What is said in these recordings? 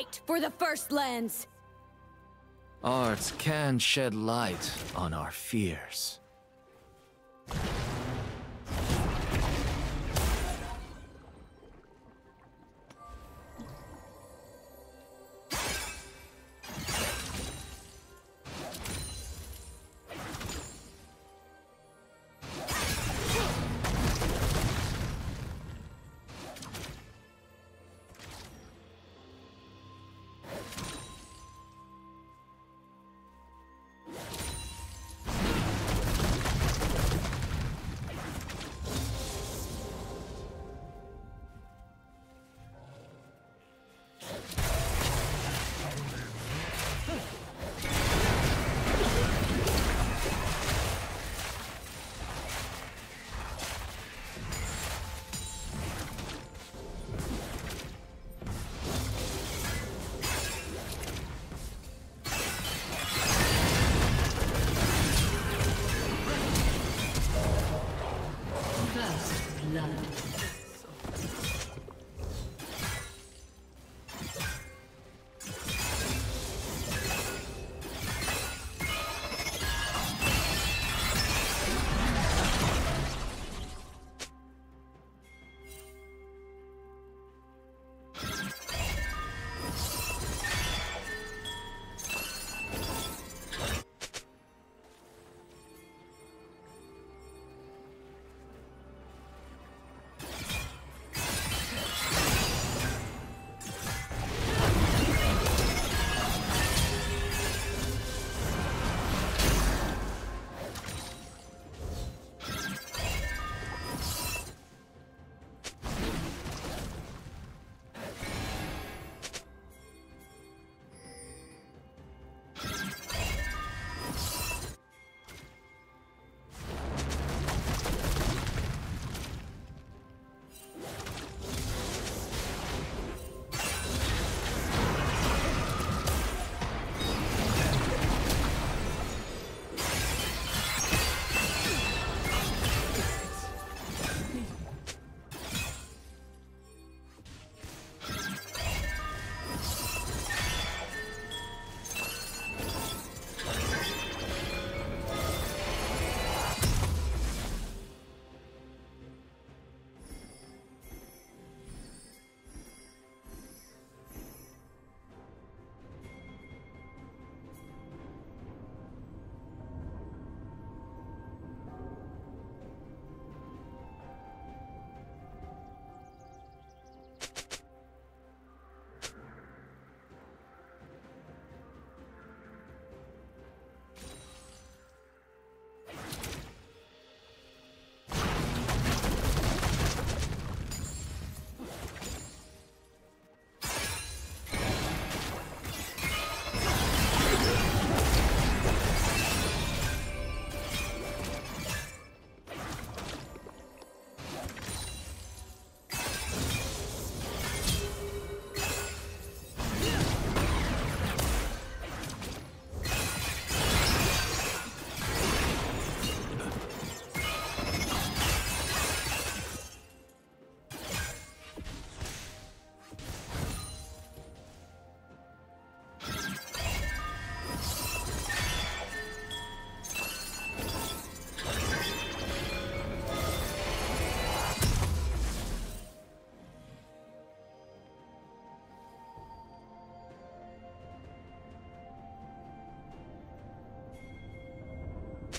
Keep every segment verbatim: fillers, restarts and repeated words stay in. Fight for the First Lands! Arts can shed light on our fears.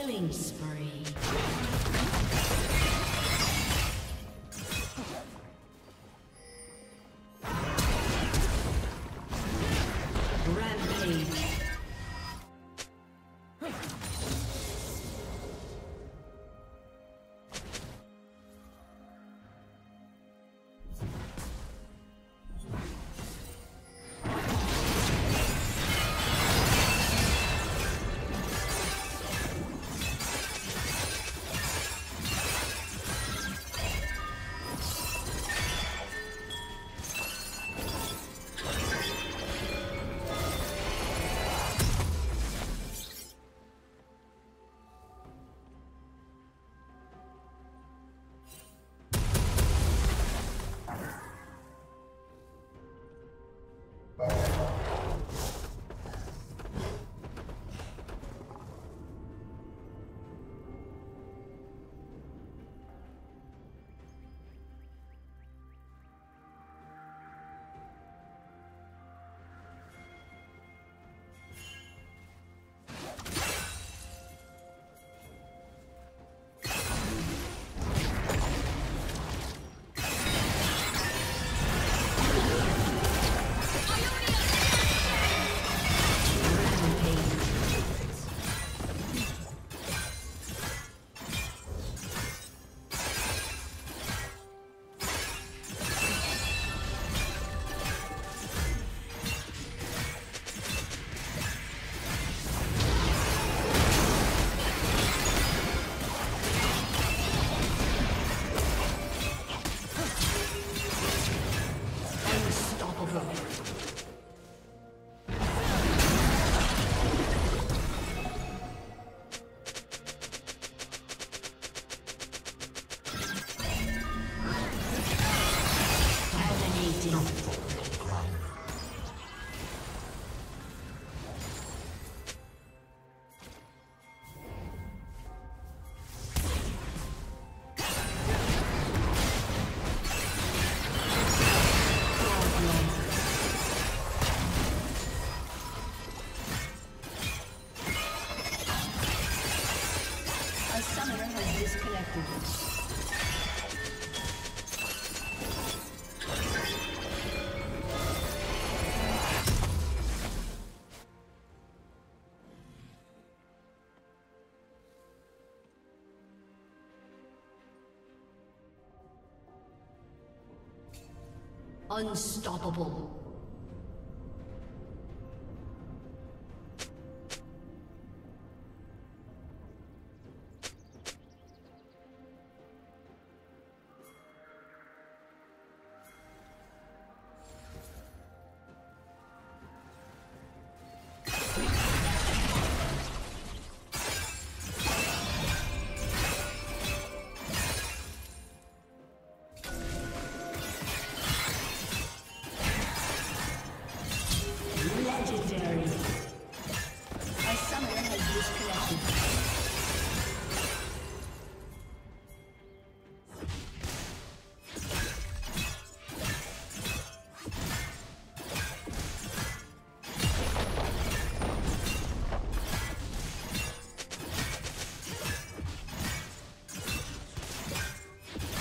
Killing spree. Unstoppable.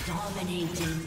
Dominating.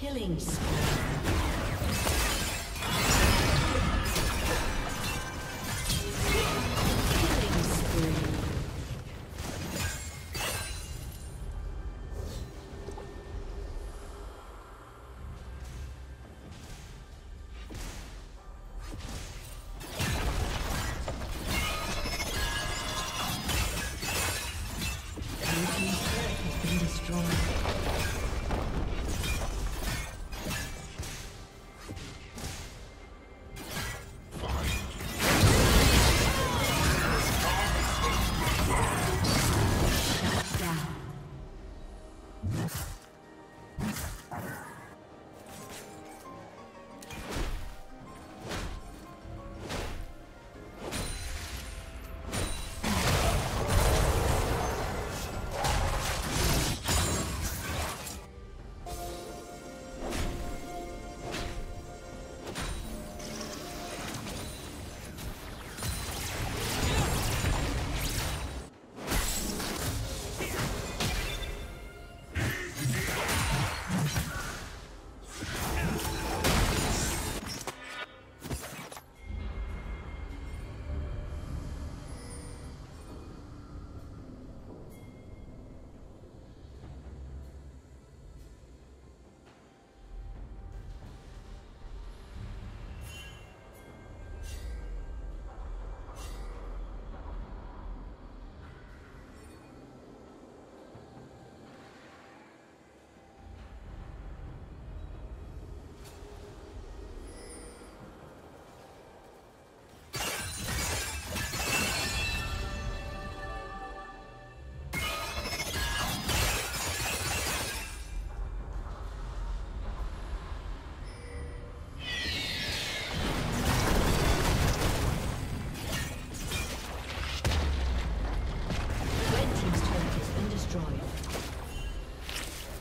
Killing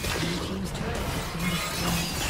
Blue team's turret has been destroyed.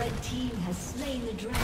Red team has slain the dragon.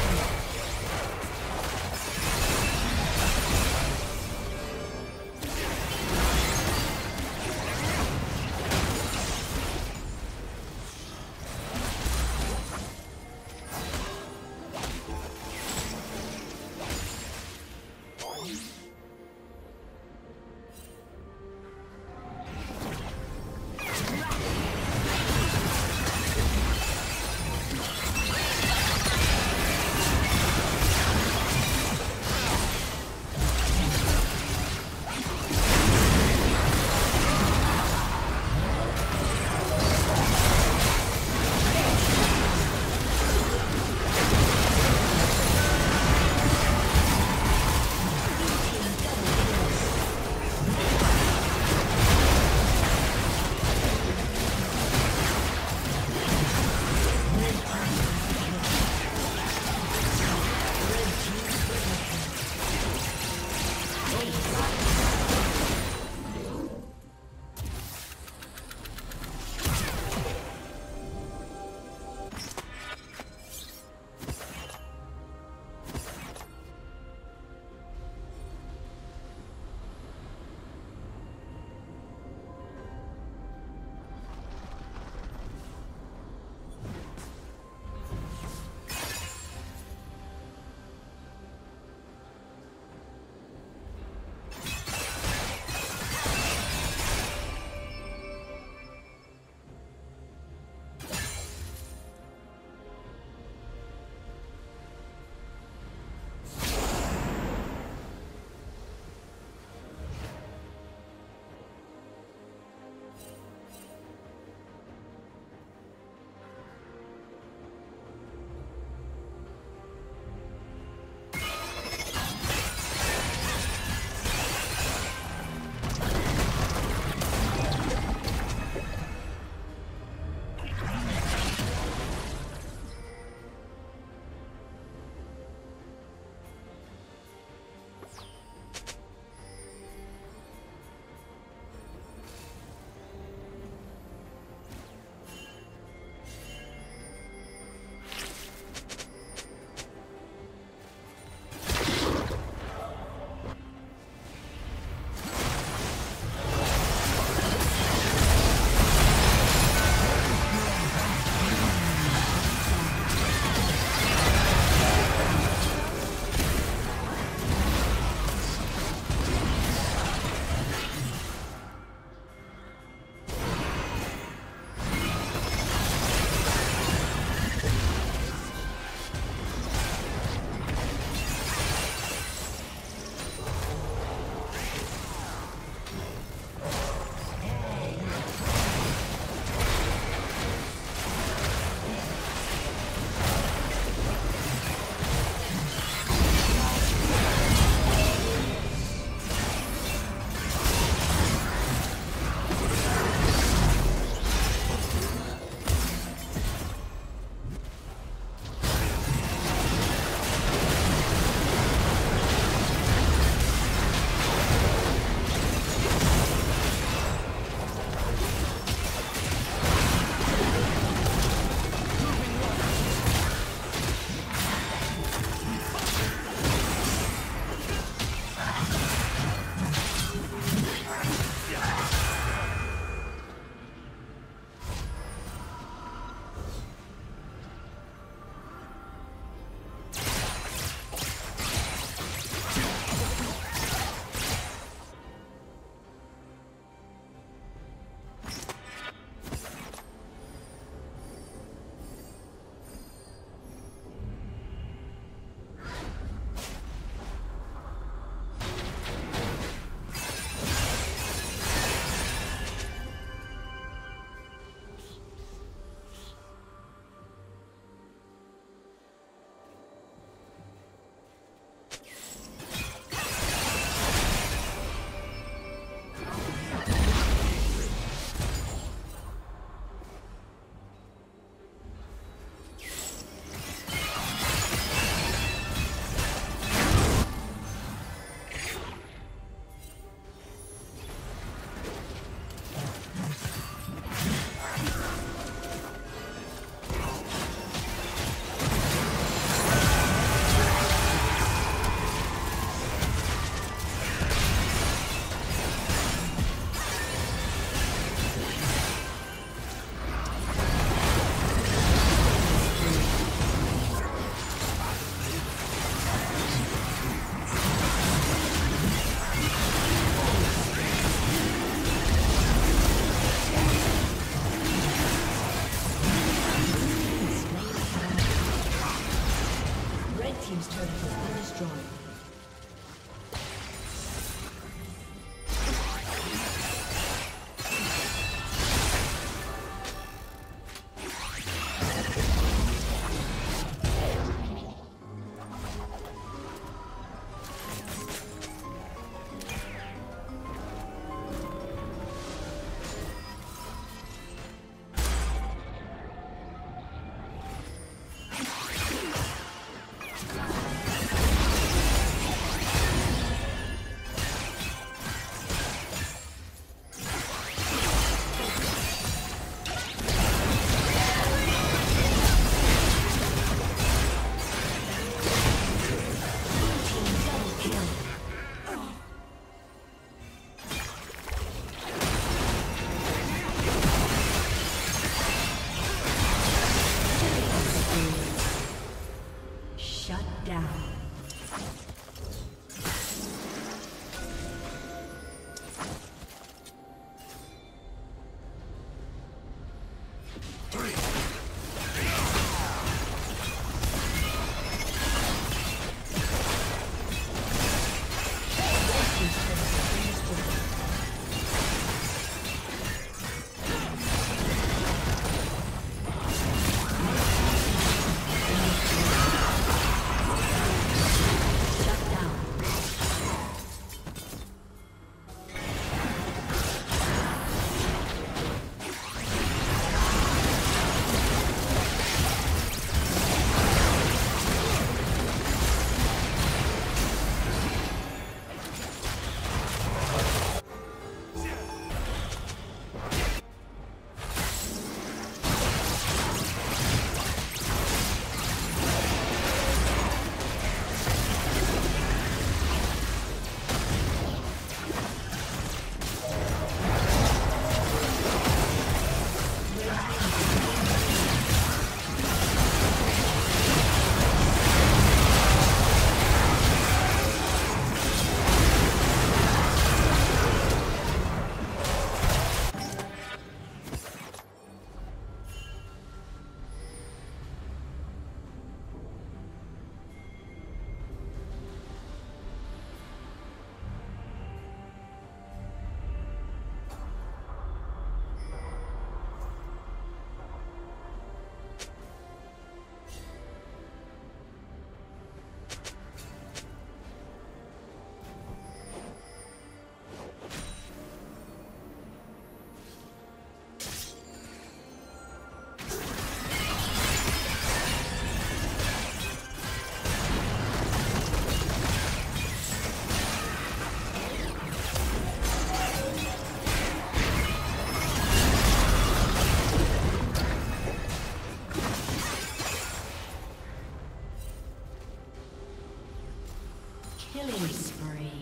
turret has been destroyed. Killing spree.